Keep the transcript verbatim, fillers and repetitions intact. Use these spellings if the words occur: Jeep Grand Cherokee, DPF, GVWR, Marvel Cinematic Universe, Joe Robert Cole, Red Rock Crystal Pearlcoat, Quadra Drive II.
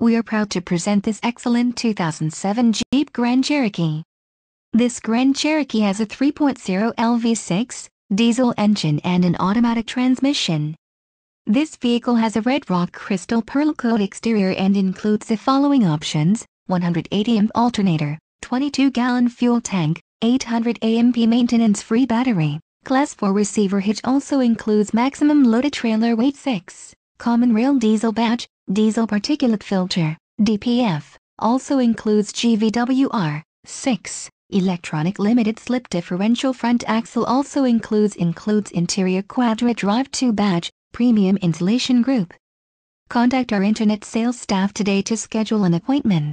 we are proud to present this excellent two thousand seven Jeep Grand Cherokee. This Grand Cherokee has a three point oh liter V six diesel engine and an automatic transmission. This vehicle has a Red Rock Crystal Pearlcoat exterior and includes the following options: one hundred eighty amp hour alternator, twenty-two gallon fuel tank, eight hundred amp hour maintenance-free battery, class four receiver hitch. Also includes maximum loaded trailer weight six, common rail diesel badge, diesel particulate filter, D P F, also includes G V W R, six, electronic limited slip differential front axle. Also includes includes interior Quadra Drive two badge, premium insulation group. Contact our internet sales staff today to schedule an appointment.